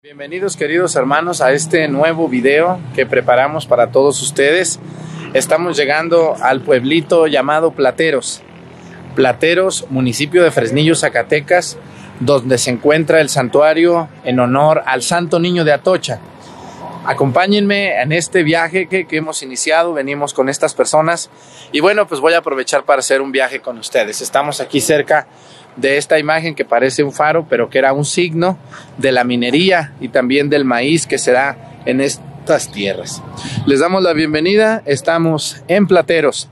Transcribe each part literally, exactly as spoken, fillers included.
Bienvenidos queridos hermanos a este nuevo video que preparamos para todos ustedes. Estamos llegando al pueblito llamado Plateros, Plateros, municipio de Fresnillo, Zacatecas, donde se encuentra el santuario en honor al Santo Niño de Atocha. Acompáñenme en este viaje que, que hemos iniciado, venimos con estas personas y bueno, pues voy a aprovechar para hacer un viaje con ustedes. Estamos aquí cerca de esta imagen que parece un faro, pero que era un signo de la minería y también del maíz que se da en estas tierras. Les damos la bienvenida, estamos en Plateros,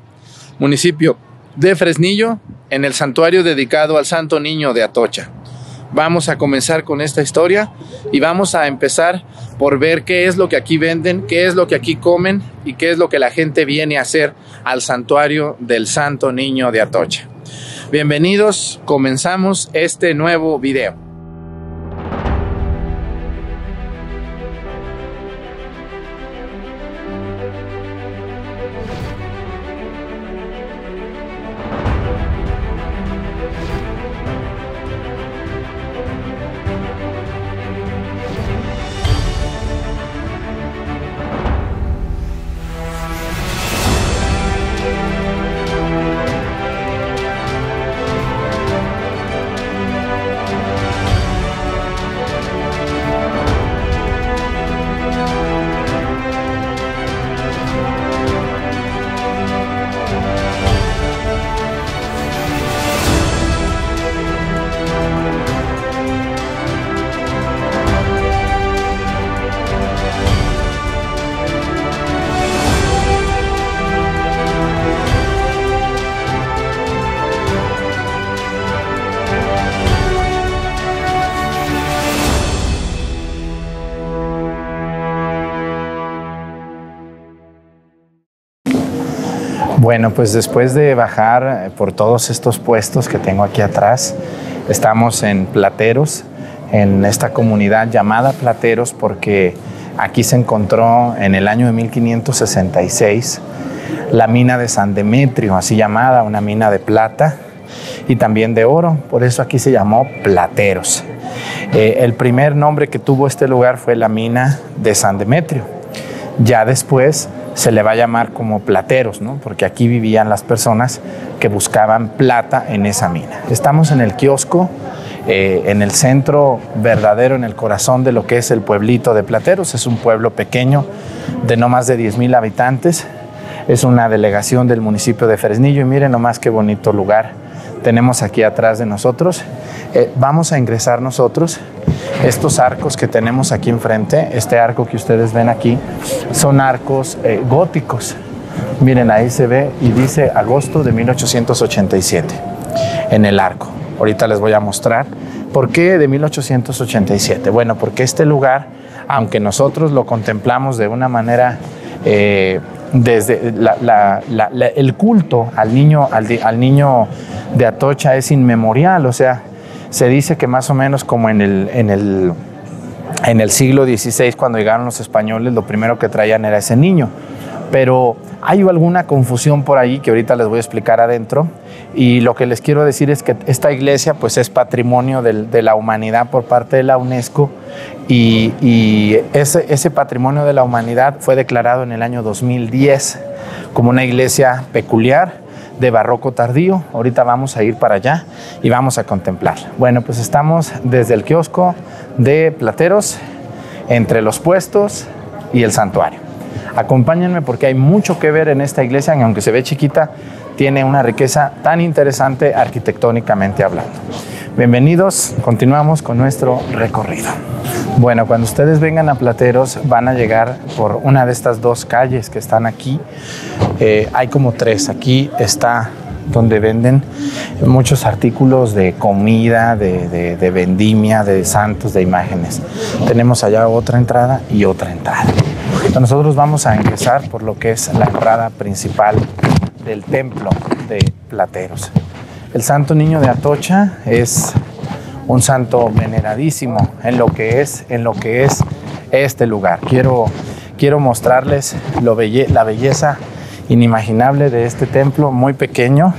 municipio de Fresnillo, en el santuario dedicado al Santo Niño de Atocha. Vamos a comenzar con esta historia y vamos a empezar por ver qué es lo que aquí venden, qué es lo que aquí comen y qué es lo que la gente viene a hacer al santuario del Santo Niño de Atocha. Bienvenidos, comenzamos este nuevo video. Bueno, pues después de bajar por todos estos puestos que tengo aquí atrás, estamos en Plateros, en esta comunidad llamada Plateros, porque aquí se encontró en el año de mil quinientos sesenta y seis la mina de San Demetrio, así llamada, una mina de plata y también de oro, por eso aquí se llamó Plateros. Eh, el primer nombre que tuvo este lugar fue la mina de San Demetrio. Ya después se le va a llamar como Plateros, ¿no? Porque aquí vivían las personas que buscaban plata en esa mina. Estamos en el kiosco, eh, en el centro verdadero, en el corazón de lo que es el pueblito de Plateros. Es un pueblo pequeño de no más de diez mil habitantes. Es una delegación del municipio de Fresnillo y miren nomás qué bonito lugar tenemos aquí atrás de nosotros. Eh, vamos a ingresar nosotros. Estos arcos que tenemos aquí enfrente, este arco que ustedes ven aquí, son arcos eh, góticos. Miren, ahí se ve y dice agosto de mil ochocientos ochenta y siete en el arco. Ahorita les voy a mostrar. ¿Por qué de mil ochocientos ochenta y siete? Bueno, porque este lugar, aunque nosotros lo contemplamos de una manera, eh, desde la, la, la, la, el culto al niño, al, de, al niño de Atocha es inmemorial, o sea, se dice que más o menos como en el, en, el, en el siglo dieciséis, cuando llegaron los españoles, lo primero que traían era ese niño. Pero hay alguna confusión por ahí que ahorita les voy a explicar adentro. Y lo que les quiero decir es que esta iglesia pues, es patrimonio del, de la humanidad por parte de la UNESCO. Y, y ese, ese patrimonio de la humanidad fue declarado en el año dos mil diez como una iglesia peculiar de barroco tardío. Ahorita vamos a ir para allá y vamos a contemplar. Bueno, pues estamos desde el kiosco de Plateros, entre los puestos y el santuario. Acompáñenme porque hay mucho que ver en esta iglesia, que aunque se ve chiquita, tiene una riqueza tan interesante arquitectónicamente hablando. Bienvenidos, continuamos con nuestro recorrido. Bueno, cuando ustedes vengan a Plateros van a llegar por una de estas dos calles que están aquí. Eh, hay como tres. Aquí está donde venden muchos artículos de comida, de, de, de vendimia, de santos, de imágenes. Tenemos allá otra entrada y otra entrada. Entonces nosotros vamos a ingresar por lo que es la entrada principal del templo de Plateros. El Santo Niño de Atocha es un santo veneradísimo en lo que es, en lo que es este lugar. Quiero, quiero mostrarles lo belle- la belleza inimaginable de este templo, muy pequeño.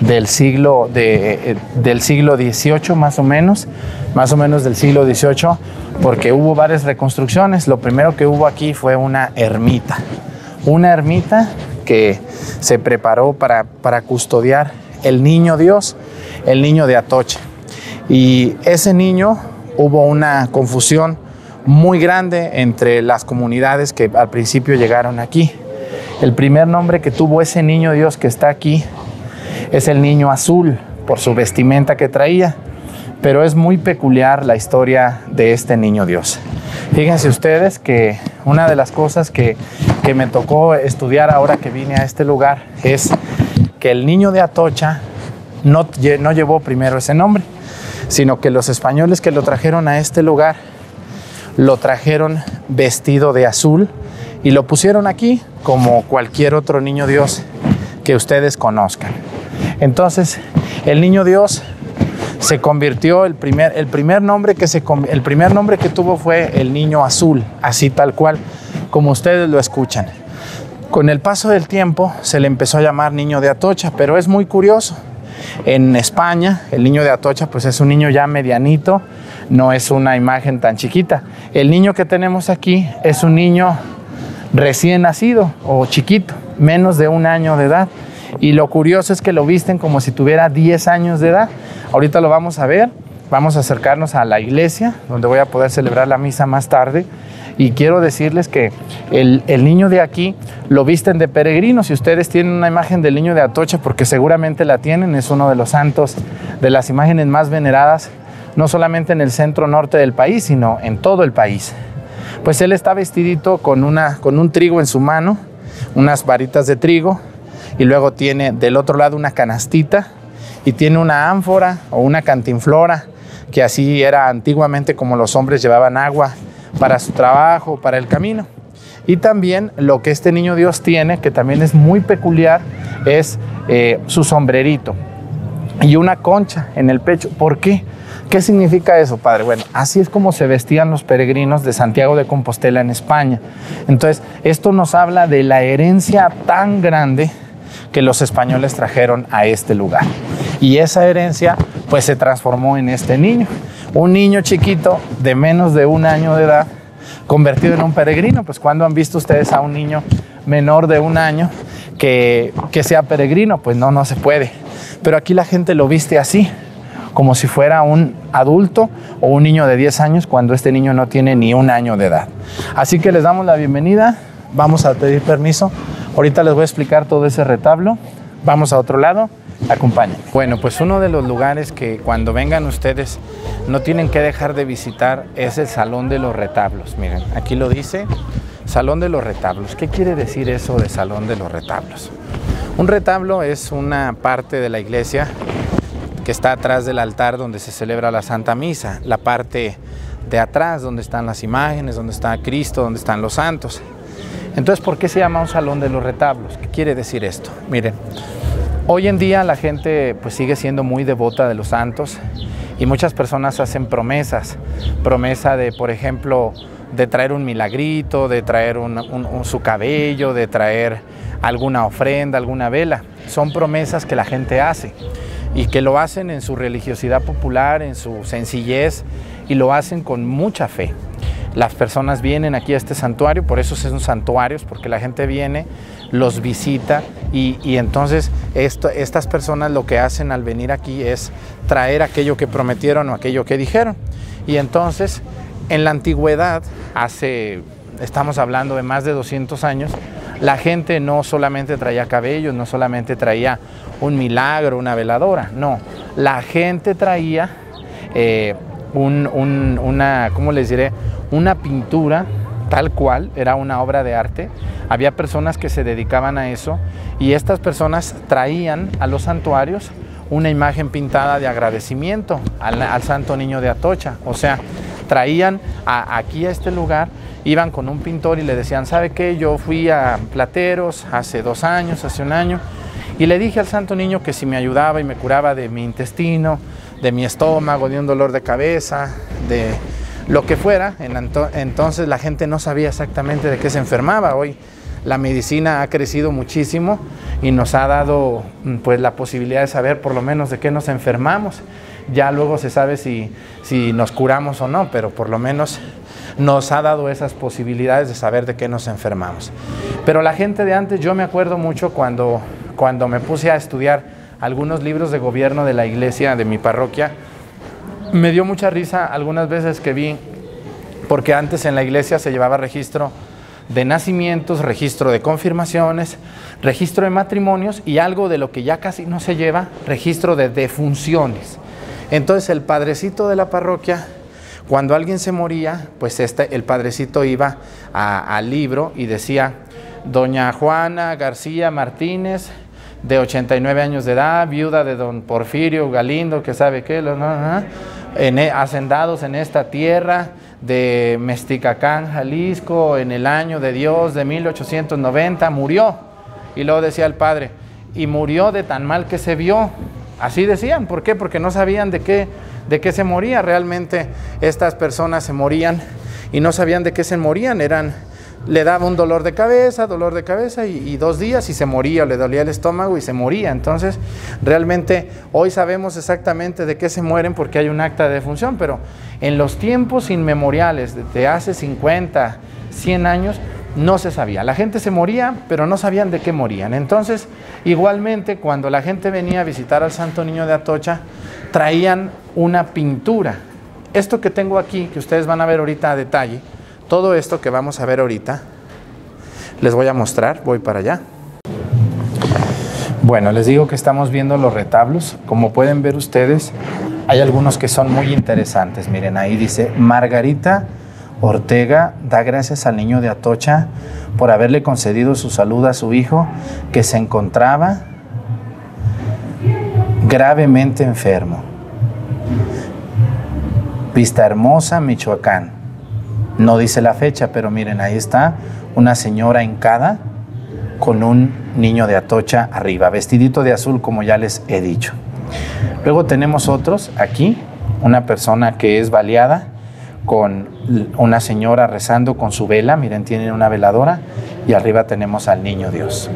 del siglo de, del siglo dieciocho, más o menos, más o menos del siglo dieciocho, porque hubo varias reconstrucciones. Lo primero que hubo aquí fue una ermita, una ermita que se preparó para, para custodiar el niño Dios, el niño de Atocha. Y ese niño, hubo una confusión muy grande entre las comunidades que al principio llegaron aquí. El primer nombre que tuvo ese niño Dios que está aquí es el niño azul, por su vestimenta que traía. Pero es muy peculiar la historia de este niño Dios. Fíjense ustedes que una de las cosas que, que me tocó estudiar ahora que vine a este lugar es que el niño de Atocha no, no llevó primero ese nombre, sino que los españoles que lo trajeron a este lugar lo trajeron vestido de azul y lo pusieron aquí como cualquier otro niño Dios que ustedes conozcan. Entonces, el niño Dios se convirtió, el primer, el primer nombre que se, el primer nombre que tuvo fue el niño azul, así tal cual como ustedes lo escuchan. Con el paso del tiempo se le empezó a llamar niño de Atocha, pero es muy curioso. En España, el niño de Atocha pues es un niño ya medianito, no es una imagen tan chiquita. El niño que tenemos aquí es un niño recién nacido o chiquito, menos de un año de edad. Y lo curioso es que lo visten como si tuviera diez años de edad. Ahorita lo vamos a ver, vamos a acercarnos a la iglesia, donde voy a poder celebrar la misa más tarde. Y quiero decirles que el, el niño de aquí lo visten de peregrino. Si ustedes tienen una imagen del niño de Atocha, porque seguramente la tienen, es uno de los santos, de las imágenes más veneradas, no solamente en el centro norte del país, sino en todo el país. Pues él está vestidito con, una, con un trigo en su mano, unas varitas de trigo, y luego tiene del otro lado una canastita y tiene una ánfora o una cantinflora, que así era antiguamente como los hombres llevaban agua para su trabajo, para el camino. Y también lo que este niño Dios tiene, que también es muy peculiar, es eh, su sombrerito y una concha en el pecho. ¿Por qué? ¿Qué significa eso, padre? Bueno, así es como se vestían los peregrinos de Santiago de Compostela en España. Entonces, esto nos habla de la herencia tan grande que los españoles trajeron a este lugar. Y esa herencia pues se transformó en este niño. Un niño chiquito de menos de un año de edad convertido en un peregrino. Pues ¿cuándo han visto ustedes a un niño menor de un año que, que sea peregrino? Pues no, no se puede. Pero aquí la gente lo viste así, como si fuera un adulto o un niño de diez años, cuando este niño no tiene ni un año de edad. Así que les damos la bienvenida. Vamos a pedir permiso. Ahorita les voy a explicar todo ese retablo. Vamos a otro lado. Acompañen. Bueno, pues uno de los lugares que cuando vengan ustedes no tienen que dejar de visitar es el Salón de los Retablos. Miren, aquí lo dice, Salón de los Retablos. ¿Qué quiere decir eso de Salón de los Retablos? Un retablo es una parte de la iglesia que está atrás del altar donde se celebra la Santa Misa, la parte de atrás donde están las imágenes, donde está Cristo, donde están los santos. Entonces, ¿por qué se llama un Salón de los Retablos? ¿Qué quiere decir esto? Miren, hoy en día la gente pues sigue siendo muy devota de los santos y muchas personas hacen promesas, promesa de, por ejemplo, de traer un milagrito, de traer un, un, un, su cabello, de traer alguna ofrenda, alguna vela. Son promesas que la gente hace y que lo hacen en su religiosidad popular, en su sencillez, y lo hacen con mucha fe. Las personas vienen aquí a este santuario, por eso son santuarios, porque la gente viene, los visita y, y entonces esto, estas personas lo que hacen al venir aquí es traer aquello que prometieron o aquello que dijeron. Y entonces en la antigüedad, hace, estamos hablando de más de doscientos años, la gente no solamente traía cabellos, no solamente traía un milagro, una veladora, no, la gente traía eh, un, un, una, ¿cómo les diré? Una pintura tal cual, era una obra de arte. Había personas que se dedicaban a eso y estas personas traían a los santuarios una imagen pintada de agradecimiento al, al Santo Niño de Atocha. O sea, traían a, aquí a este lugar, iban con un pintor y le decían, ¿sabe qué? Yo fui a Plateros hace dos años, hace un año, y le dije al Santo Niño que si me ayudaba y me curaba de mi intestino, de mi estómago, de un dolor de cabeza, de lo que fuera. Entonces la gente no sabía exactamente de qué se enfermaba. Hoy la medicina ha crecido muchísimo y nos ha dado pues la posibilidad de saber por lo menos de qué nos enfermamos. Ya luego se sabe si, si nos curamos o no, pero por lo menos nos ha dado esas posibilidades de saber de qué nos enfermamos. Pero la gente de antes, yo me acuerdo mucho cuando, cuando me puse a estudiar algunos libros de gobierno de la iglesia, de mi parroquia, me dio mucha risa algunas veces que vi, porque antes en la iglesia se llevaba registro de nacimientos, registro de confirmaciones, registro de matrimonios y algo de lo que ya casi no se lleva, registro de defunciones. Entonces el padrecito de la parroquia, cuando alguien se moría, pues este, el padrecito iba al libro y decía: doña Juana García Martínez, de ochenta y nueve años de edad, viuda de don Porfirio Galindo, que sabe qué, no, no, no, en, hacendados en esta tierra de Mexicacán, Jalisco, en el año de Dios de mil ochocientos noventa, murió. Y luego decía el padre: y murió de tan mal que se vio. Así decían. ¿Por qué? Porque no sabían de qué, de qué se moría. Realmente estas personas se morían y no sabían de qué se morían. Eran, le daba un dolor de cabeza, dolor de cabeza y, y dos días y se moría, o le dolía el estómago y se moría. Entonces, realmente hoy sabemos exactamente de qué se mueren porque hay un acta de defunción, pero en los tiempos inmemoriales, desde hace cincuenta, cien años, no se sabía. La gente se moría, pero no sabían de qué morían. Entonces, igualmente, cuando la gente venía a visitar al Santo Niño de Atocha, traían una pintura. Esto que tengo aquí, que ustedes van a ver ahorita a detalle, todo esto que vamos a ver ahorita, les voy a mostrar, voy para allá. Bueno, les digo que estamos viendo los retablos. Como pueden ver ustedes, hay algunos que son muy interesantes. Miren, ahí dice: Margarita Ortega da gracias al Niño de Atocha por haberle concedido su salud a su hijo, que se encontraba gravemente enfermo. Vista Hermosa, Michoacán. No dice la fecha, pero miren, ahí está una señora hincada con un niño de Atocha arriba, vestidito de azul, como ya les he dicho. Luego tenemos otros aquí, una persona que es baleada, con una señora rezando con su vela. Miren, tienen una veladora y arriba tenemos al Niño Dios.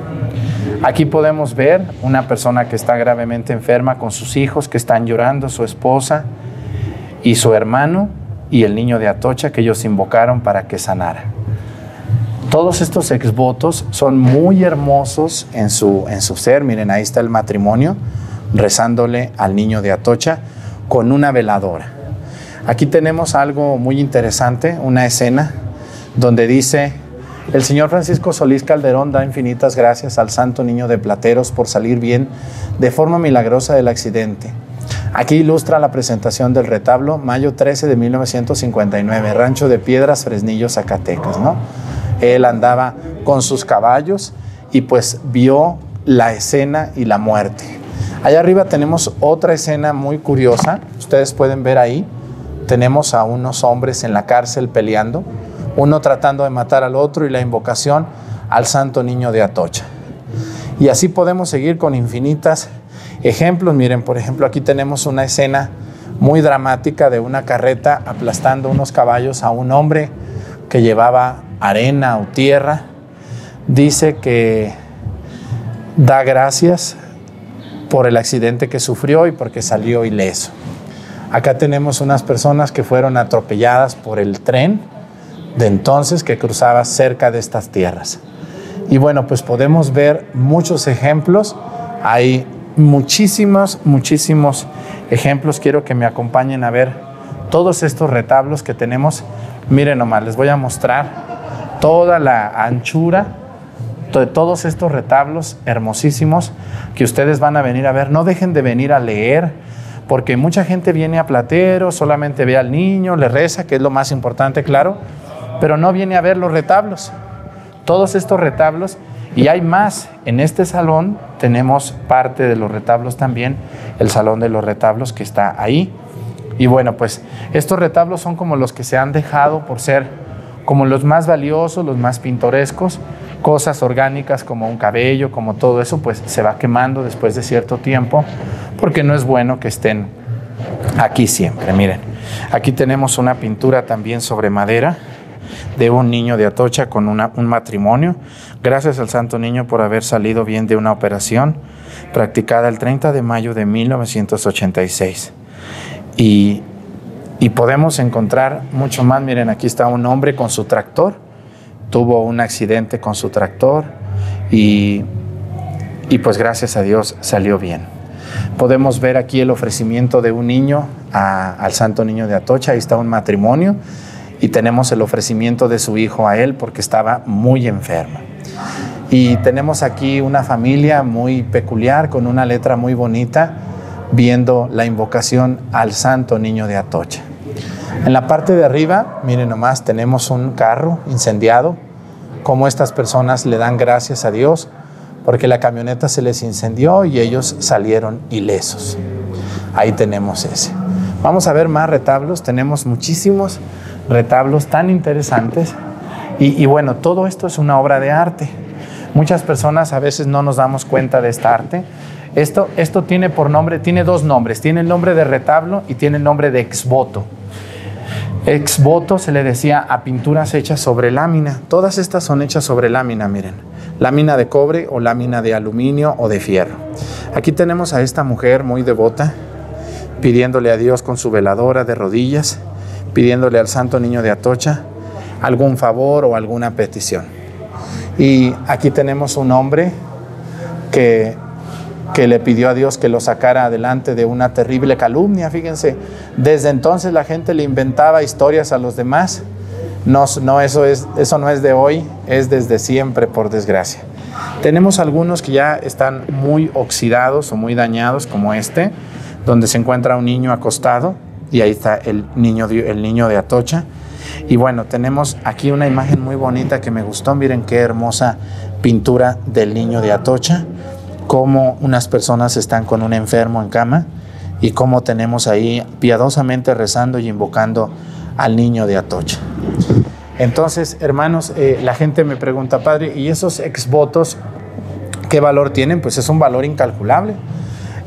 Aquí podemos ver una persona que está gravemente enferma con sus hijos que están llorando, su esposa y su hermano y el Niño de Atocha que ellos invocaron para que sanara. Todos estos exvotos son muy hermosos en su, en su ser. Miren, ahí está el matrimonio rezándole al Niño de Atocha con una veladora. Aquí tenemos algo muy interesante, una escena donde dice: el señor Francisco Solís Calderón da infinitas gracias al Santo Niño de Plateros por salir bien de forma milagrosa del accidente. Aquí ilustra la presentación del retablo, mayo trece de mil novecientos cincuenta y nueve, Rancho de Piedras, Fresnillo, Zacatecas, ¿no? Él andaba con sus caballos y pues vio la escena y la muerte. Allá arriba tenemos otra escena muy curiosa, ustedes pueden ver ahí. Tenemos a unos hombres en la cárcel peleando, uno tratando de matar al otro y la invocación al Santo Niño de Atocha. Y así podemos seguir con infinitas ejemplos. Miren, por ejemplo, aquí tenemos una escena muy dramática de una carreta aplastando unos caballos a un hombre que llevaba arena o tierra. Dice que da gracias por el accidente que sufrió y porque salió ileso. Acá tenemos unas personas que fueron atropelladas por el tren de entonces que cruzaba cerca de estas tierras. Y bueno, pues podemos ver muchos ejemplos. Hay muchísimos, muchísimos ejemplos. Quiero que me acompañen a ver todos estos retablos que tenemos. Miren nomás, les voy a mostrar toda la anchura de todos estos retablos hermosísimos que ustedes van a venir a ver. No dejen de venir a leer, porque mucha gente viene a Plateros, solamente ve al niño, le reza, que es lo más importante, claro, pero no viene a ver los retablos, todos estos retablos, y hay más. En este salón tenemos parte de los retablos también, el salón de los retablos que está ahí. Y bueno, pues estos retablos son como los que se han dejado por ser como los más valiosos, los más pintorescos. Cosas orgánicas como un cabello, como todo eso, pues se va quemando después de cierto tiempo, porque no es bueno que estén aquí siempre. Miren, aquí tenemos una pintura también sobre madera de un niño de Atocha con una, un matrimonio. Gracias al Santo Niño por haber salido bien de una operación practicada el treinta de mayo de mil novecientos ochenta y seis. Y, y podemos encontrar mucho más. Miren, aquí está un hombre con su tractor. Tuvo un accidente con su tractor y, y pues gracias a Dios salió bien. Podemos ver aquí el ofrecimiento de un niño a, al Santo Niño de Atocha. Ahí está un matrimonio y tenemos el ofrecimiento de su hijo a él porque estaba muy enfermo. Y tenemos aquí una familia muy peculiar con una letra muy bonita viendo la invocación al Santo Niño de Atocha. En la parte de arriba, miren nomás, tenemos un carro incendiado. Como estas personas le dan gracias a Dios porque la camioneta se les incendió y ellos salieron ilesos. Ahí tenemos ese. Vamos a ver más retablos. Tenemos muchísimos retablos tan interesantes. Y, y bueno, todo esto es una obra de arte. Muchas personas a veces no nos damos cuenta de esta arte. Esto, esto tiene por nombre, tiene dos nombres. Tiene el nombre de retablo y tiene el nombre de exvoto. Exvoto se le decía a pinturas hechas sobre lámina. Todas estas son hechas sobre lámina, miren. Lámina de cobre o lámina de aluminio o de fierro. Aquí tenemos a esta mujer muy devota, pidiéndole a Dios con su veladora de rodillas, pidiéndole al Santo Niño de Atocha algún favor o alguna petición. Y aquí tenemos un hombre que... que le pidió a Dios que lo sacara adelante de una terrible calumnia. Fíjense, desde entonces la gente le inventaba historias a los demás. No, no, eso es, eso no es de hoy, es desde siempre, por desgracia. Tenemos algunos que ya están muy oxidados o muy dañados, como este, donde se encuentra un niño acostado, y ahí está el niño, el niño de Atocha. Y bueno, tenemos aquí una imagen muy bonita que me gustó. Miren qué hermosa pintura del Niño de Atocha. Cómo unas personas están con un enfermo en cama y cómo tenemos ahí piadosamente rezando y invocando al Niño de Atocha. Entonces, hermanos, eh, la gente me pregunta, padre, ¿y esos exvotos qué valor tienen? Pues es un valor incalculable,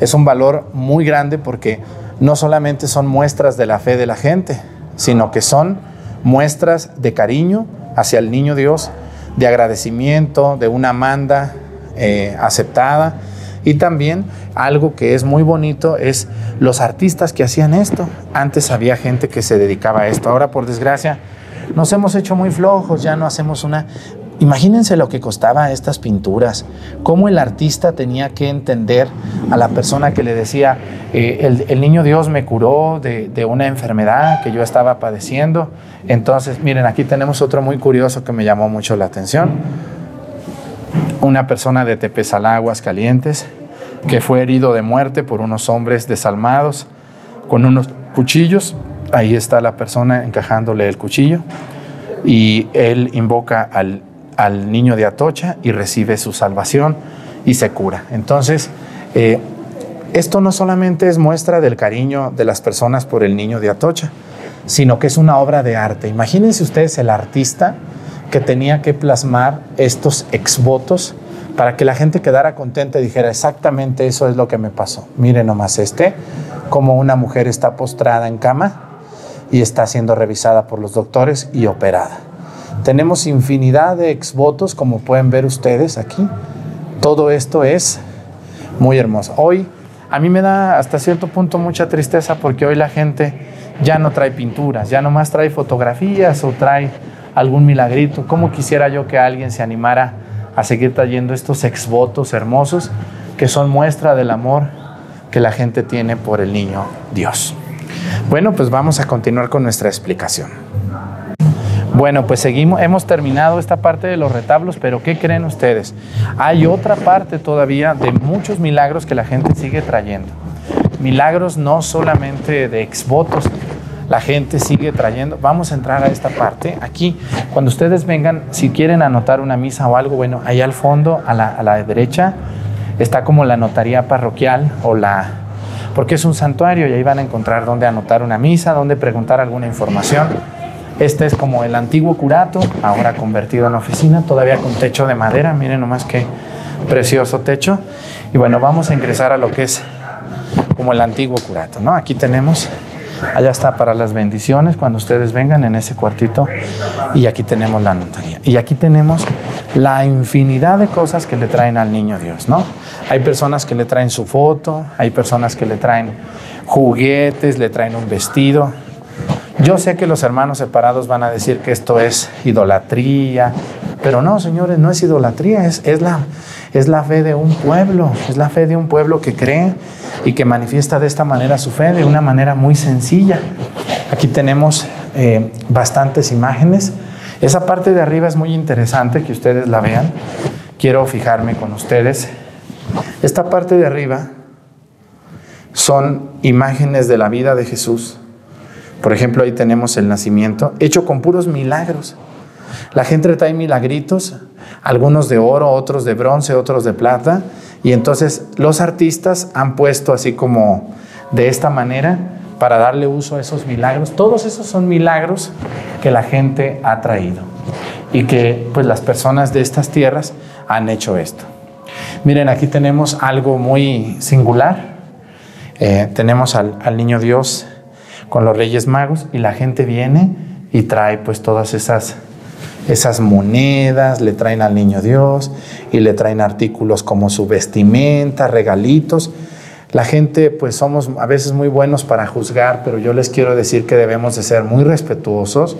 es un valor muy grande porque no solamente son muestras de la fe de la gente, sino que son muestras de cariño hacia el Niño Dios, de agradecimiento, de una manda Eh, aceptada. Y también algo que es muy bonito es los artistas que hacían esto. Antes había gente que se dedicaba a esto. Ahora, por desgracia, nos hemos hecho muy flojos, ya no hacemos una... Imagínense lo que costaba estas pinturas, cómo el artista tenía que entender a la persona que le decía, eh, el, el Niño Dios me curó de, de una enfermedad que yo estaba padeciendo. Entonces, miren, aquí tenemos otro muy curioso que me llamó mucho la atención. Una persona de Tepesalaguas, Calientes, que fue herido de muerte por unos hombres desalmados con unos cuchillos. Ahí está la persona encajándole el cuchillo y él invoca al, al Niño de Atocha y recibe su salvación y se cura. Entonces, eh, esto no solamente es muestra del cariño de las personas por el Niño de Atocha, sino que es una obra de arte. Imagínense ustedes el artista que tenía que plasmar estos exvotos para que la gente quedara contenta y dijera exactamente eso es lo que me pasó. Miren nomás este, como una mujer está postrada en cama y está siendo revisada por los doctores y operada. Tenemos infinidad de exvotos, como pueden ver ustedes aquí. Todo esto es muy hermoso. Hoy a mí me da hasta cierto punto mucha tristeza porque hoy la gente ya no trae pinturas, ya nomás trae fotografías o trae algún milagrito. Cómo quisiera yo que alguien se animara a seguir trayendo estos exvotos hermosos que son muestra del amor que la gente tiene por el Niño Dios. Bueno, pues vamos a continuar con nuestra explicación. Bueno, pues seguimos, hemos terminado esta parte de los retablos, pero ¿qué creen ustedes? Hay otra parte todavía de muchos milagros que la gente sigue trayendo. Milagros no solamente de exvotos, la gente sigue trayendo. Vamos a entrar a esta parte. Aquí, cuando ustedes vengan, si quieren anotar una misa o algo, bueno, ahí al fondo, a la, a la derecha, está como la notaría parroquial o la... porque es un santuario y ahí van a encontrar dónde anotar una misa, dónde preguntar alguna información. Este es como el antiguo curato, ahora convertido en oficina, todavía con techo de madera. Miren nomás qué precioso techo. Y bueno, vamos a ingresar a lo que es como el antiguo curato, ¿no? Aquí tenemos Allá está para las bendiciones cuando ustedes vengan en ese cuartito. Y aquí tenemos la notaría. Y aquí tenemos la infinidad de cosas que le traen al niño Dios, ¿no? Hay personas que le traen su foto, hay personas que le traen juguetes, le traen un vestido. Yo sé que los hermanos separados van a decir que esto es idolatría, pero no, señores, no es idolatría, es, es, la, es la fe de un pueblo, es la fe de un pueblo que cree y que manifiesta de esta manera su fe, de una manera muy sencilla. Aquí tenemos eh, bastantes imágenes. Esa parte de arriba es muy interesante que ustedes la vean. Quiero fijarme con ustedes. Esta parte de arriba son imágenes de la vida de Jesús. Por ejemplo, ahí tenemos el nacimiento, hecho con puros milagros. La gente trae milagritos, algunos de oro, otros de bronce, otros de plata. Y entonces los artistas han puesto así como de esta manera para darle uso a esos milagros. Todos esos son milagros que la gente ha traído y que pues las personas de estas tierras han hecho esto. Miren, aquí tenemos algo muy singular. Eh, tenemos al, al niño Dios con los Reyes Magos y la gente viene y trae pues todas esas, esas monedas, le traen al niño Dios y le traen artículos como su vestimenta, regalitos. La gente pues somos a veces muy buenos para juzgar, pero yo les quiero decir que debemos de ser muy respetuosos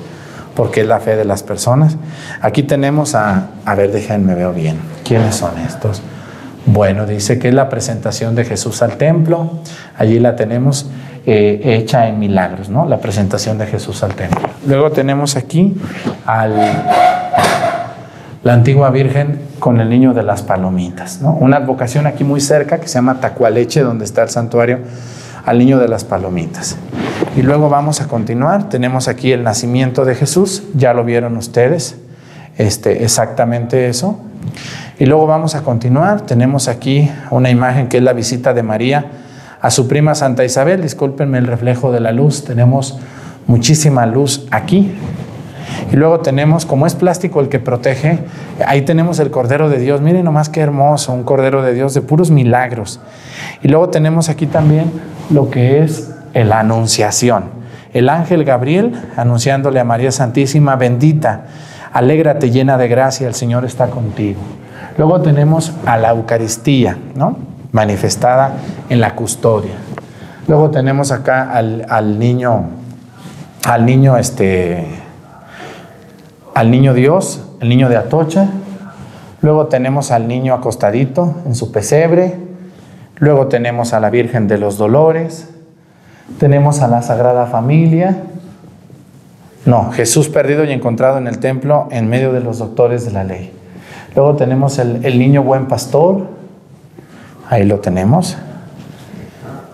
porque es la fe de las personas. Aquí tenemos a, a ver, déjenme veo bien, ¿quiénes son estos? Bueno, dice que es la presentación de Jesús al templo, allí la tenemos. Eh, hecha en milagros, ¿no? La presentación de Jesús al templo. Luego tenemos aquí al, la antigua Virgen con el niño de las palomitas, ¿no? Una advocación aquí muy cerca que se llama Tacualeche, donde está el santuario al niño de las palomitas. Y luego vamos a continuar. Tenemos aquí el nacimiento de Jesús, ya lo vieron ustedes, este, exactamente eso. Y luego vamos a continuar. Tenemos aquí una imagen que es la visita de María a su prima Santa Isabel. Discúlpenme el reflejo de la luz, tenemos muchísima luz aquí. Y luego tenemos, como es plástico el que protege, ahí tenemos el Cordero de Dios. Miren nomás qué hermoso, un Cordero de Dios de puros milagros. Y luego tenemos aquí también lo que es la Anunciación. El ángel Gabriel anunciándole a María Santísima: bendita, alégrate, llena de gracia, el Señor está contigo. Luego tenemos a la Eucaristía, ¿no?, manifestada en la custodia. Luego tenemos acá al, al niño, al niño este, al niño Dios, el niño de Atocha. Luego tenemos al niño acostadito en su pesebre. Luego tenemos a la Virgen de los Dolores. Tenemos a la Sagrada Familia. No, Jesús perdido y encontrado en el templo en medio de los doctores de la ley. Luego tenemos el, el niño buen pastor. Ahí lo tenemos.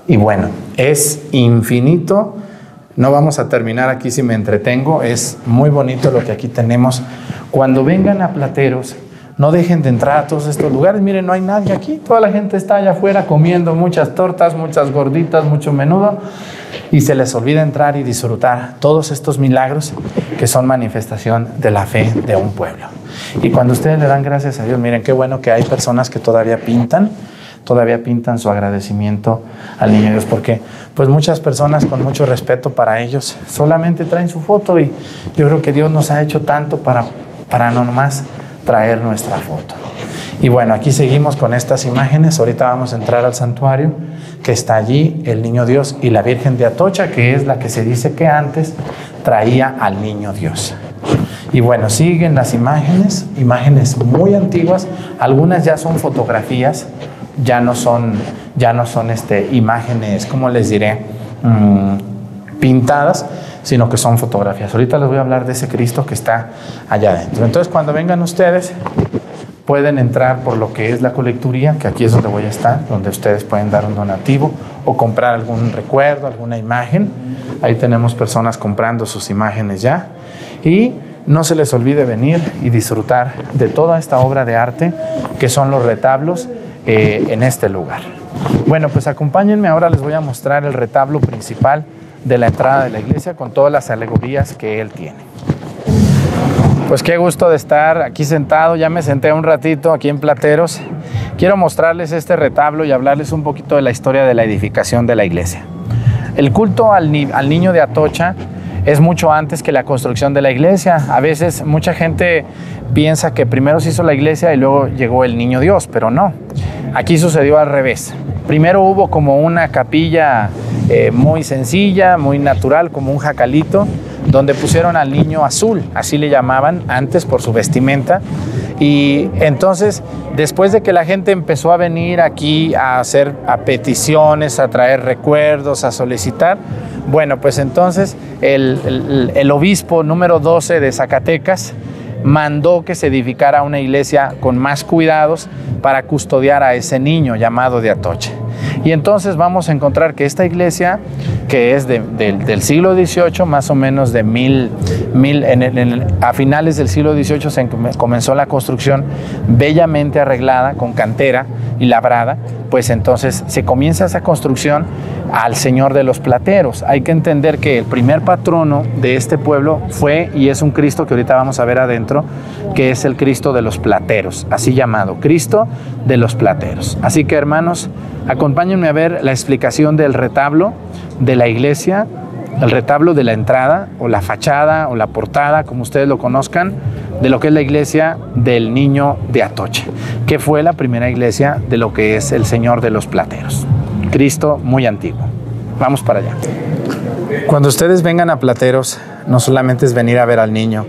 Y bueno, es infinito. No vamos a terminar aquí si me entretengo. Es muy bonito lo que aquí tenemos. Cuando vengan a Plateros, no dejen de entrar a todos estos lugares. Miren, no hay nadie aquí. Toda la gente está allá afuera comiendo muchas tortas, muchas gorditas, mucho menudo. Y se les olvida entrar y disfrutar todos estos milagros que son manifestación de la fe de un pueblo. Y cuando ustedes le dan gracias a Dios, miren qué bueno que hay personas que todavía pintan. Todavía pintan su agradecimiento al niño Dios, porque pues muchas personas, con mucho respeto para ellos, solamente traen su foto. Y yo creo que Dios nos ha hecho tanto para, para no nomás traer nuestra foto. Y bueno, aquí seguimos con estas imágenes. Ahorita vamos a entrar al santuario que está allí, el niño Dios y la Virgen de Atocha, que es la que se dice que antes traía al niño Dios. Y bueno, siguen las imágenes, imágenes muy antiguas. Algunas ya son fotografías, ya no son, ya no son este, imágenes, como les diré, mmm, pintadas, sino que son fotografías. Ahorita les voy a hablar de ese Cristo que está allá adentro. Entonces, cuando vengan ustedes, pueden entrar por lo que es la colecturía, que aquí es donde voy a estar, donde ustedes pueden dar un donativo o comprar algún recuerdo, alguna imagen. Ahí tenemos personas comprando sus imágenes ya. Y no se les olvide venir y disfrutar de toda esta obra de arte que son los retablos Eh, en este lugar. Bueno, pues acompáñenme, ahora les voy a mostrar el retablo principal de la entrada de la iglesia con todas las alegorías que él tiene. Pues qué gusto de estar aquí sentado, ya me senté un ratito aquí en Plateros. Quiero mostrarles este retablo y hablarles un poquito de la historia de la edificación de la iglesia. El culto al, ni al niño de Atocha es mucho antes que la construcción de la iglesia. A veces mucha gente piensa que primero se hizo la iglesia y luego llegó el niño Dios, pero no. Aquí sucedió al revés. Primero hubo como una capilla eh, muy sencilla, muy natural, como un jacalito, donde pusieron al niño azul, así le llamaban antes por su vestimenta. Y entonces, después de que la gente empezó a venir aquí a hacer a peticiones, a traer recuerdos, a solicitar, bueno, pues entonces el, el, el obispo número doce de Zacatecas mandó que se edificara una iglesia con más cuidados para custodiar a ese niño llamado de Atocha. Y entonces vamos a encontrar que esta iglesia, que es de, de, del siglo dieciocho, más o menos de mil, mil en el, en el, a finales del siglo dieciocho se comenzó la construcción, bellamente arreglada, con cantera y labrada. Pues entonces se comienza esa construcción al Señor de los Plateros. Hay que entender que el primer patrono de este pueblo fue, y es un Cristo que ahorita vamos a ver adentro, que es el Cristo de los Plateros, así llamado, Cristo de los Plateros. Así que, hermanos, acompáñenme a ver la explicación del retablo de la iglesia, el retablo de la entrada, o la fachada, o la portada, como ustedes lo conozcan, de lo que es la iglesia del Niño de Atocha, que fue la primera iglesia de lo que es el Señor de los Plateros, Cristo muy antiguo. Vamos para allá. Cuando ustedes vengan a Plateros, no solamente es venir a ver al niño,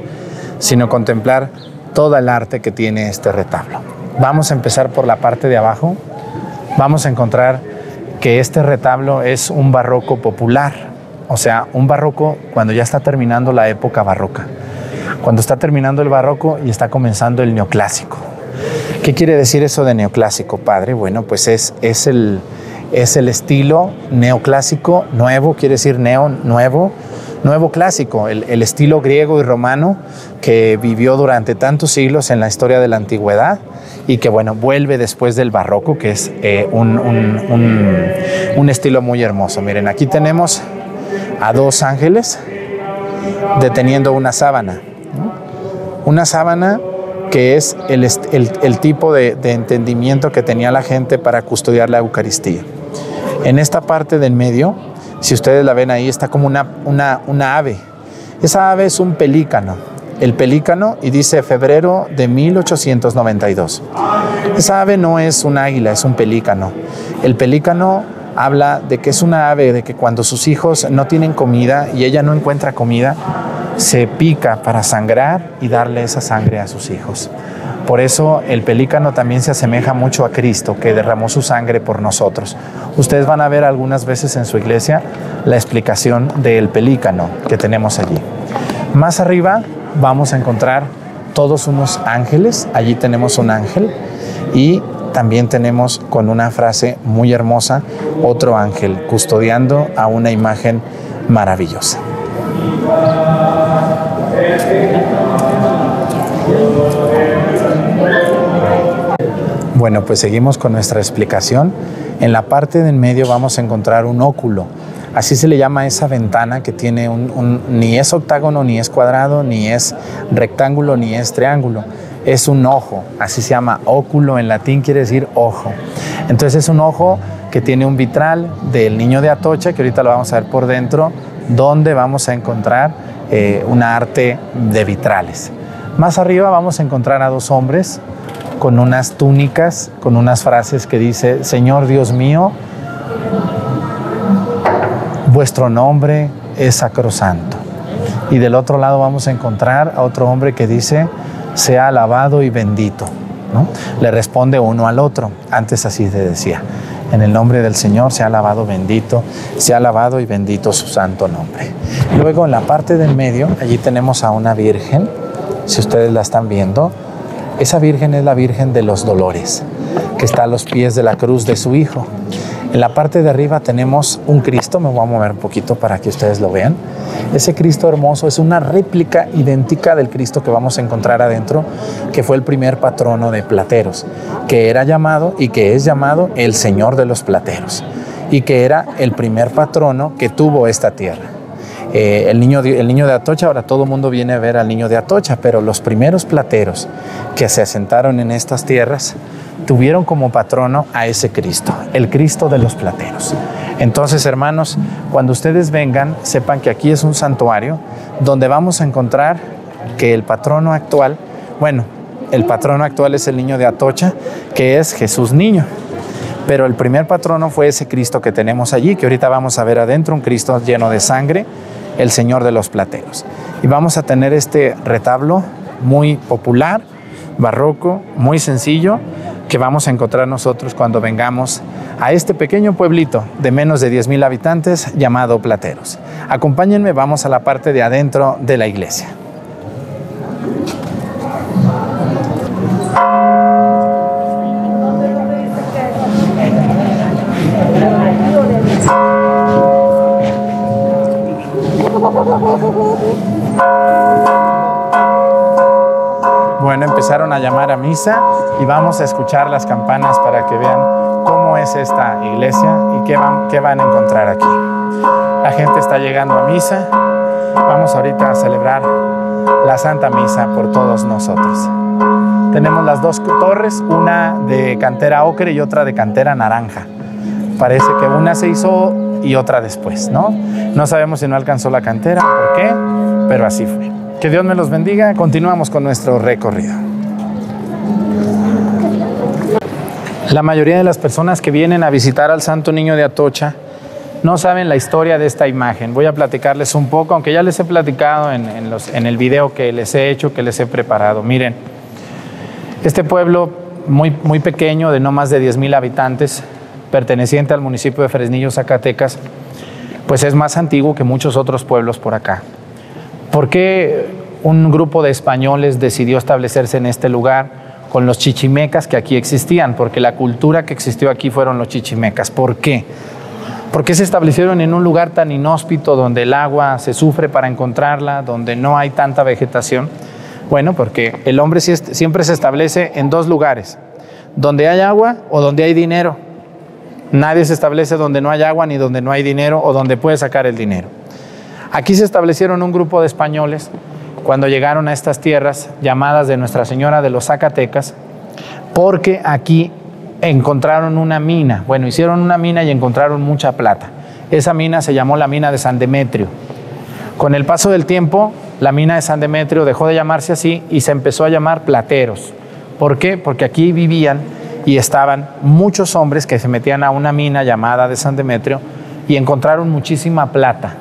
sino contemplar todo el arte que tiene este retablo. Vamos a empezar por la parte de abajo. Vamos a encontrar que este retablo es un barroco popular, o sea, un barroco cuando ya está terminando la época barroca, cuando está terminando el barroco y está comenzando el neoclásico. ¿Qué quiere decir eso de neoclásico, padre? Bueno, pues es, es, el, es el estilo neoclásico nuevo, quiere decir neo, nuevo, nuevo clásico, el, el estilo griego y romano que vivió durante tantos siglos en la historia de la antigüedad y que, bueno, vuelve después del barroco, que es eh, un, un, un, un estilo muy hermoso. Miren, aquí tenemos a dos ángeles deteniendo una sábana. Una sábana que es el, el, el tipo de, de entendimiento que tenía la gente para custodiar la Eucaristía. En esta parte del medio, si ustedes la ven ahí, está como una, una, una ave. Esa ave es un pelícano. El pelícano, y dice febrero de mil ochocientos noventa y dos. Esa ave no es un águila, es un pelícano. El pelícano habla de que es una ave, de que cuando sus hijos no tienen comida y ella no encuentra comida, se pica para sangrar y darle esa sangre a sus hijos. Por eso el pelícano también se asemeja mucho a Cristo, que derramó su sangre por nosotros. Ustedes van a ver algunas veces en su iglesia la explicación del pelícano que tenemos allí. Más arriba vamos a encontrar todos unos ángeles. Allí tenemos un ángel y también tenemos, con una frase muy hermosa, otro ángel custodiando a una imagen maravillosa. Bueno, pues seguimos con nuestra explicación. En la parte de en medio vamos a encontrar un óculo. Así se le llama esa ventana que tiene un, un... Ni es octágono, ni es cuadrado, ni es rectángulo, ni es triángulo. Es un ojo, así se llama óculo, en latín quiere decir ojo. Entonces es un ojo que tiene un vitral del Niño de Atocha, que ahorita lo vamos a ver por dentro, donde vamos a encontrar eh, una arte de vitrales. Más arriba vamos a encontrar a dos hombres con unas túnicas, con unas frases que dice: Señor Dios mío, vuestro nombre es sacrosanto. Y del otro lado vamos a encontrar a otro hombre que dice: sea alabado y bendito, ¿no? Le responde uno al otro. Antes así se decía: en el nombre del Señor, sea alabado, bendito, sea alabado y bendito su santo nombre. Luego, en la parte del medio, allí tenemos a una virgen. Si ustedes la están viendo, esa virgen es la Virgen de los Dolores, que está a los pies de la cruz de su hijo. En la parte de arriba tenemos un Cristo. Me voy a mover un poquito para que ustedes lo vean. Ese Cristo hermoso es una réplica idéntica del Cristo que vamos a encontrar adentro, que fue el primer patrono de Plateros, que era llamado y que es llamado el Señor de los Plateros, y que era el primer patrono que tuvo esta tierra. Eh, el, niño de, el niño de Atocha, ahora todo el mundo viene a ver al niño de Atocha, pero los primeros plateros que se asentaron en estas tierras tuvieron como patrono a ese Cristo, el Cristo de los Plateros. Entonces, hermanos, cuando ustedes vengan, sepan que aquí es un santuario donde vamos a encontrar que el patrono actual, bueno, el patrono actual es el niño de Atocha, que es Jesús Niño. Pero el primer patrono fue ese Cristo que tenemos allí, que ahorita vamos a ver adentro, un Cristo lleno de sangre, el Señor de los Plateros. Y vamos a tener este retablo muy popular, barroco, muy sencillo, que vamos a encontrar nosotros cuando vengamos a este pequeño pueblito de menos de diez mil habitantes llamado Plateros. Acompáñenme, vamos a la parte de adentro de la iglesia. Bueno, empezaron a llamar a misa y vamos a escuchar las campanas para que vean cómo es esta iglesia y qué van, qué van a encontrar aquí. La gente está llegando a misa. Vamos ahorita a celebrar la Santa Misa por todos nosotros. Tenemos las dos torres, una de cantera ocre y otra de cantera naranja. Parece que una se hizo y otra después, ¿no? No sabemos si no alcanzó la cantera, por qué, pero así fue. Que Dios me los bendiga. Continuamos con nuestro recorrido. La mayoría de las personas que vienen a visitar al Santo Niño de Atocha no saben la historia de esta imagen. Voy a platicarles un poco, aunque ya les he platicado en, en, los, en el video que les he hecho, que les he preparado. Miren, este pueblo muy, muy pequeño, de no más de diez mil habitantes, perteneciente al municipio de Fresnillo, Zacatecas, pues es más antiguo que muchos otros pueblos por acá. ¿Por qué un grupo de españoles decidió establecerse en este lugar con los chichimecas que aquí existían? Porque la cultura que existió aquí fueron los chichimecas. ¿Por qué? ¿Por qué se establecieron en un lugar tan inhóspito, donde el agua se sufre para encontrarla, donde no hay tanta vegetación? Bueno, porque el hombre siempre se establece en dos lugares, donde hay agua o donde hay dinero. Nadie se establece donde no hay agua, ni donde no hay dinero, o donde puede sacar el dinero. Aquí se establecieron un grupo de españoles cuando llegaron a estas tierras llamadas de Nuestra Señora de los Zacatecas, porque aquí encontraron una mina. Bueno, hicieron una mina y encontraron mucha plata. Esa mina se llamó la mina de San Demetrio. Con el paso del tiempo, la mina de San Demetrio dejó de llamarse así y se empezó a llamar Plateros. ¿Por qué? Porque aquí vivían y estaban muchos hombres que se metían a una mina llamada de San Demetrio y encontraron muchísima plata.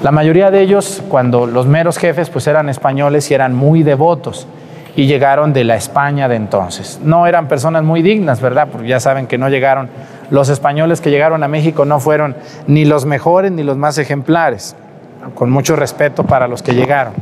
La mayoría de ellos, cuando los meros jefes, pues eran españoles y eran muy devotos y llegaron de la España de entonces. No eran personas muy dignas, ¿verdad? Porque ya saben que no llegaron, los españoles que llegaron a México no fueron ni los mejores ni los más ejemplares, con mucho respeto para los que llegaron.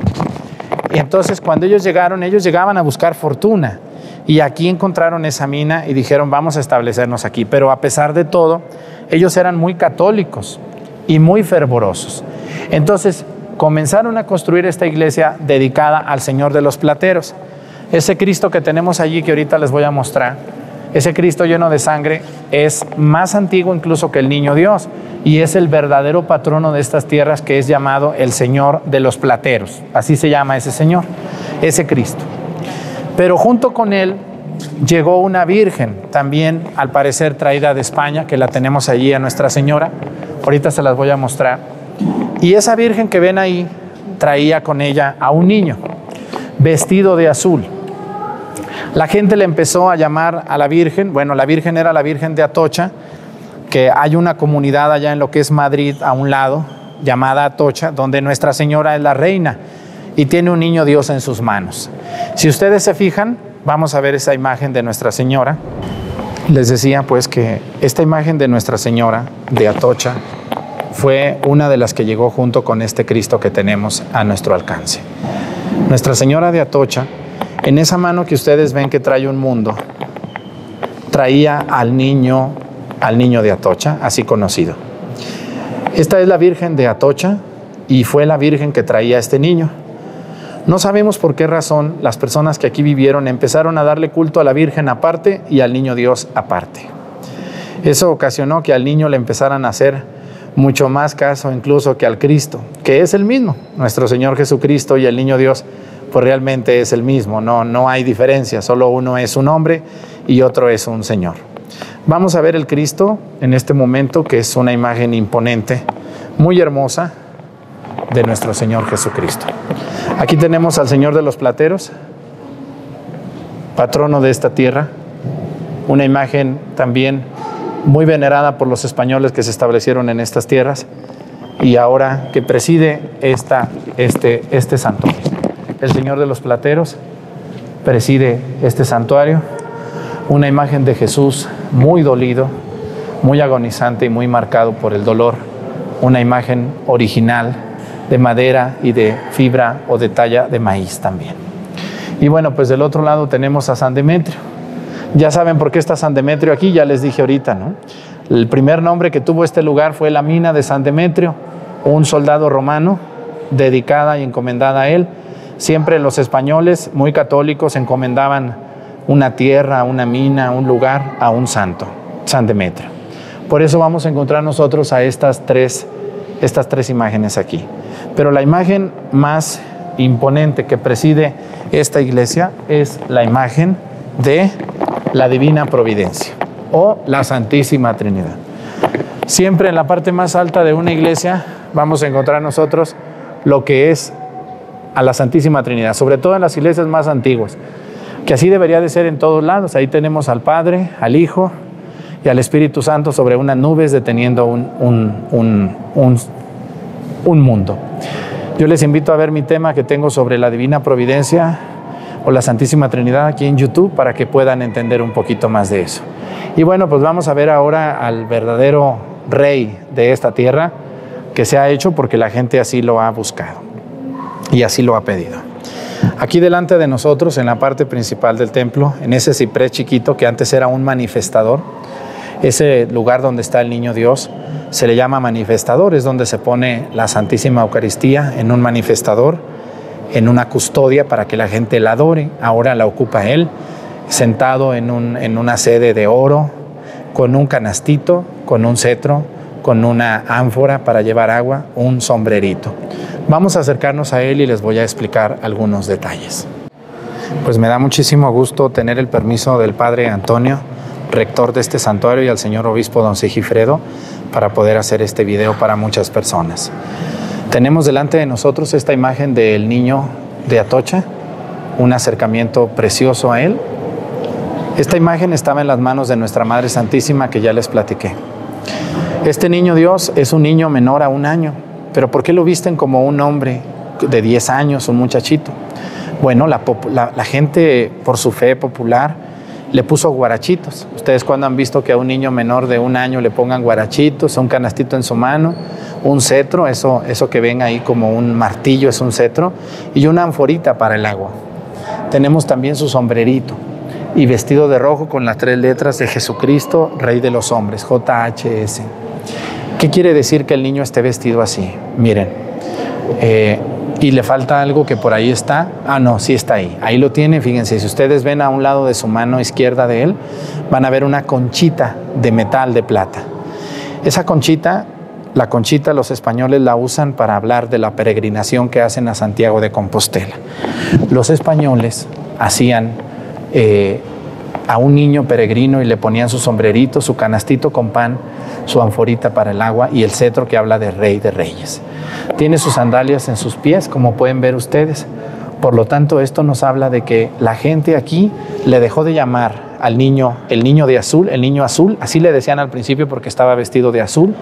Y entonces cuando ellos llegaron, ellos llegaban a buscar fortuna. Y aquí encontraron esa mina y dijeron, vamos a establecernos aquí. Pero a pesar de todo, ellos eran muy católicos y muy fervorosos. Entonces, comenzaron a construir esta iglesia dedicada al Señor de los Plateros. Ese Cristo que tenemos allí, que ahorita les voy a mostrar, ese Cristo lleno de sangre, es más antiguo incluso que el Niño Dios. Y es el verdadero patrono de estas tierras, que es llamado el Señor de los Plateros. Así se llama ese Señor, ese Cristo. Pero junto con él llegó una virgen, también al parecer traída de España, que la tenemos allí a Nuestra Señora. Ahorita se las voy a mostrar. Y esa virgen que ven ahí traía con ella a un niño vestido de azul. La gente le empezó a llamar a la virgen. Bueno, la virgen era la Virgen de Atocha, que hay una comunidad allá en lo que es Madrid, a un lado, llamada Atocha, donde Nuestra Señora es la reina y tiene un niño Dios en sus manos. Si ustedes se fijan, vamos a ver esa imagen de Nuestra Señora. Les decía pues que esta imagen de Nuestra Señora de Atocha fue una de las que llegó junto con este Cristo que tenemos a nuestro alcance. Nuestra Señora de Atocha, en esa mano que ustedes ven que trae un mundo, traía al niño, al niño de Atocha, así conocido. Esta es la Virgen de Atocha y fue la Virgen que traía a este niño. No sabemos por qué razón las personas que aquí vivieron empezaron a darle culto a la Virgen aparte y al Niño Dios aparte. Eso ocasionó que al niño le empezaran a hacer mucho más caso incluso que al Cristo, que es el mismo. Nuestro Señor Jesucristo y el Niño Dios, pues realmente es el mismo, no, no hay diferencia, solo uno es un hombre y otro es un Señor. Vamos a ver el Cristo en este momento, que es una imagen imponente, muy hermosa, de nuestro Señor Jesucristo. Aquí tenemos al Señor de los Plateros, patrono de esta tierra, una imagen también muy venerada por los españoles que se establecieron en estas tierras y ahora que preside esta, este, este santuario. El Señor de los Plateros preside este santuario, una imagen de Jesús muy dolido, muy agonizante y muy marcado por el dolor, una imagen original de madera y de fibra o de talla de maíz también. Y bueno, pues del otro lado tenemos a San Demetrio. Ya saben por qué está San Demetrio aquí, ya les dije ahorita, ¿no? El primer nombre que tuvo este lugar fue la mina de San Demetrio, un soldado romano dedicada y encomendada a él. Siempre los españoles, muy católicos, encomendaban una tierra, una mina, un lugar a un santo, San Demetrio. Por eso vamos a encontrar nosotros a estas tres, estas tres imágenes aquí. Pero la imagen más imponente que preside esta iglesia es la imagen de la Divina Providencia o la Santísima Trinidad. Siempre en la parte más alta de una iglesia vamos a encontrar nosotros lo que es a la Santísima Trinidad, sobre todo en las iglesias más antiguas, que así debería de ser en todos lados. Ahí tenemos al Padre, al Hijo y al Espíritu Santo sobre unas nubes deteniendo un, un, un, un, un mundo. Yo les invito a ver mi tema que tengo sobre la Divina Providencia o la Santísima Trinidad aquí en YouTube para que puedan entender un poquito más de eso. Y bueno, pues vamos a ver ahora al verdadero rey de esta tierra, que se ha hecho porque la gente así lo ha buscado y así lo ha pedido. Aquí delante de nosotros, en la parte principal del templo, en ese ciprés chiquito que antes era un manifestador, ese lugar donde está el Niño Dios, se le llama manifestador, es donde se pone la Santísima Eucaristía en un manifestador, en una custodia para que la gente la adore. Ahora la ocupa él, sentado en, un, en una sede de oro, con un canastito, con un cetro, con una ánfora para llevar agua, un sombrerito. Vamos a acercarnos a él y les voy a explicar algunos detalles. Pues me da muchísimo gusto tener el permiso del Padre Antonio, rector de este santuario, y al señor obispo don Sigifredo, para poder hacer este video para muchas personas. Tenemos delante de nosotros esta imagen del Niño de Atocha, un acercamiento precioso a él. Esta imagen estaba en las manos de nuestra Madre Santísima, que ya les platiqué. Este Niño Dios es un niño menor a un año, pero ¿por qué lo visten como un hombre de diez años, un muchachito? Bueno, la, la, la gente, por su fe popular, le puso guarachitos. Ustedes, cuando han visto que a un niño menor de un año le pongan guarachitos, un canastito en su mano, un cetro, eso, eso que ven ahí como un martillo es un cetro, y una anforita para el agua. Tenemos también su sombrerito y vestido de rojo con las tres letras de Jesucristo, Rey de los Hombres, J H S. ¿Qué quiere decir que el niño esté vestido así? Miren, eh, y le falta algo que por ahí está. Ah, no, sí está ahí. Ahí lo tiene, fíjense. Si ustedes ven a un lado de su mano izquierda de él, van a ver una conchita de metal, de plata. Esa conchita, la conchita los españoles la usan para hablar de la peregrinación que hacen a Santiago de Compostela. Los españoles hacían eh, a un niño peregrino y le ponían su sombrerito, su canastito con pan, su anforita para el agua y el cetro que habla de Rey de Reyes. Tiene sus sandalias en sus pies, como pueden ver ustedes. Por lo tanto, esto nos habla de que la gente aquí le dejó de llamar al niño el niño de azul, el niño azul. Así le decían al principio porque estaba vestido de azul.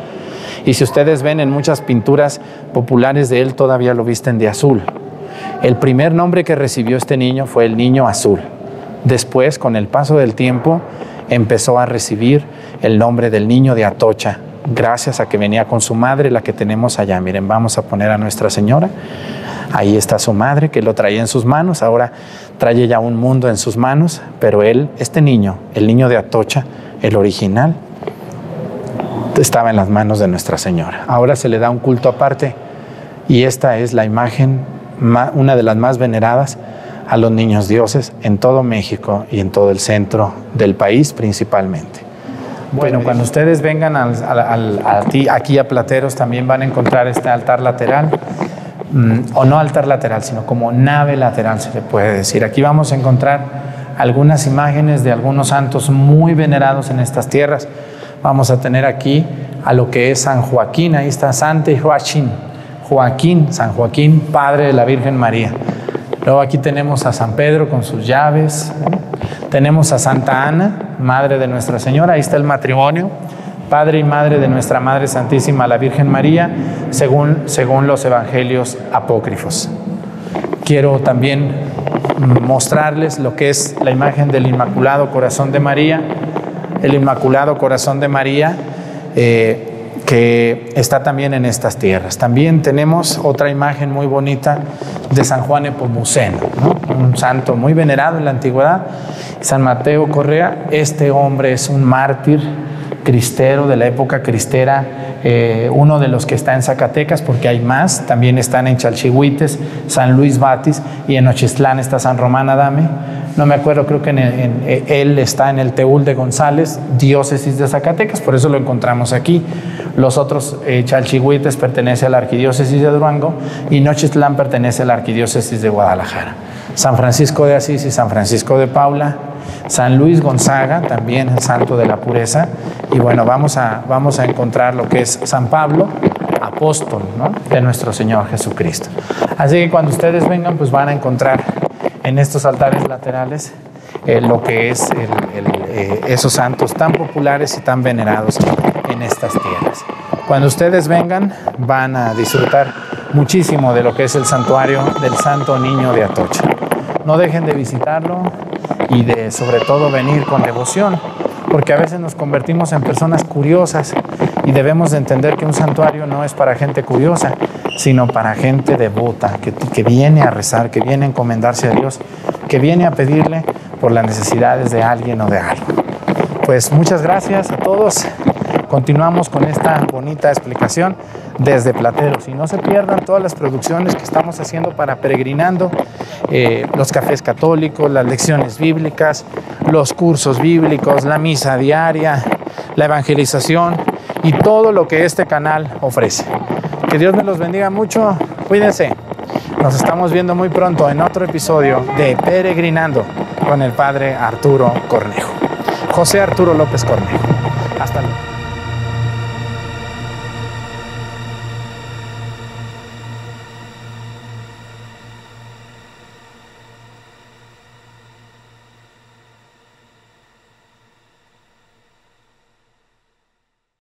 Y si ustedes ven en muchas pinturas populares de él, todavía lo visten de azul. El primer nombre que recibió este niño fue el Niño Azul. Después, con el paso del tiempo, empezó a recibir el nombre del Niño de Atocha, gracias a que venía con su madre, la que tenemos allá. Miren, vamos a poner a Nuestra Señora. Ahí está su madre, que lo traía en sus manos. Ahora trae ya un mundo en sus manos, pero él, este niño, el Niño de Atocha, el original, estaba en las manos de Nuestra Señora. Ahora se le da un culto aparte y esta es la imagen, una de las más veneradas a los niños dioses en todo México y en todo el centro del país principalmente. Bueno, cuando ustedes vengan al, al, al, a ti, aquí a Plateros, también van a encontrar este altar lateral, mmm, o no altar lateral, sino como nave lateral, se le puede decir. Aquí vamos a encontrar algunas imágenes de algunos santos muy venerados en estas tierras. Vamos a tener aquí a lo que es San Joaquín, ahí está Santo Joaquín, Joaquín, San Joaquín, padre de la Virgen María. Luego aquí tenemos a San Pedro con sus llaves, tenemos a Santa Ana, madre de Nuestra Señora, ahí está el matrimonio, padre y madre de Nuestra Madre Santísima, la Virgen María, según, según los evangelios apócrifos. Quiero también mostrarles lo que es la imagen del Inmaculado Corazón de María, el Inmaculado Corazón de María, eh, que está también en estas tierras. También tenemos otra imagen muy bonita de San Juan Nepomuceno, ¿no? Un santo muy venerado en la antigüedad. San Mateo Correa, este hombre es un mártir cristero de la época cristera, eh, uno de los que está en Zacatecas, porque hay más, también están en Chalchihuites, San Luis Batis, y en Nochistlán está San Román Adame. No me acuerdo, creo que en el, en, él está en el Teúl de González, diócesis de Zacatecas, por eso lo encontramos aquí. Los otros, eh, Chalchihuites pertenece a la Arquidiócesis de Duango y Nochistlán pertenece a la Arquidiócesis de Guadalajara. San Francisco de Asís y San Francisco de Paula, San Luis Gonzaga, también el santo de la pureza. Y bueno, vamos a, vamos a encontrar lo que es San Pablo, apóstol, ¿no?, de nuestro Señor Jesucristo. Así que cuando ustedes vengan, pues van a encontrar en estos altares laterales eh, lo que es el, el, eh, esos santos tan populares y tan venerados en estas tierras. Cuando ustedes vengan, van a disfrutar muchísimo de lo que es el santuario del Santo Niño de Atocha. No dejen de visitarlo y de, sobre todo, venir con devoción, porque a veces nos convertimos en personas curiosas y debemos de entender que un santuario no es para gente curiosa, sino para gente devota, que, que viene a rezar, que viene a encomendarse a Dios, que viene a pedirle por las necesidades de alguien o de algo. Pues muchas gracias a todos. Continuamos con esta bonita explicación desde Plateros. Y no se pierdan todas las producciones que estamos haciendo para Peregrinando, eh, los cafés católicos, las lecciones bíblicas, los cursos bíblicos, la misa diaria, la evangelización y todo lo que este canal ofrece. Que Dios me los bendiga mucho. Cuídense. Nos estamos viendo muy pronto en otro episodio de Peregrinando con el Padre Arturo Cornejo. José Arturo López Cornejo. Hasta luego.